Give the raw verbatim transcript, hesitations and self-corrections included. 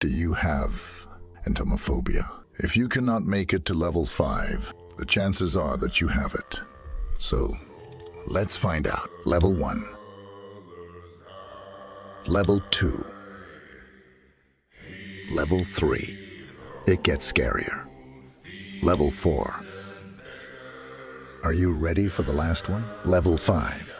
Do you have entomophobia? If you cannot make it to level five, the chances are that you have it. So, let's find out. Level one. Level two. Level three. It gets scarier. Level four. Are you ready for the last one? Level five.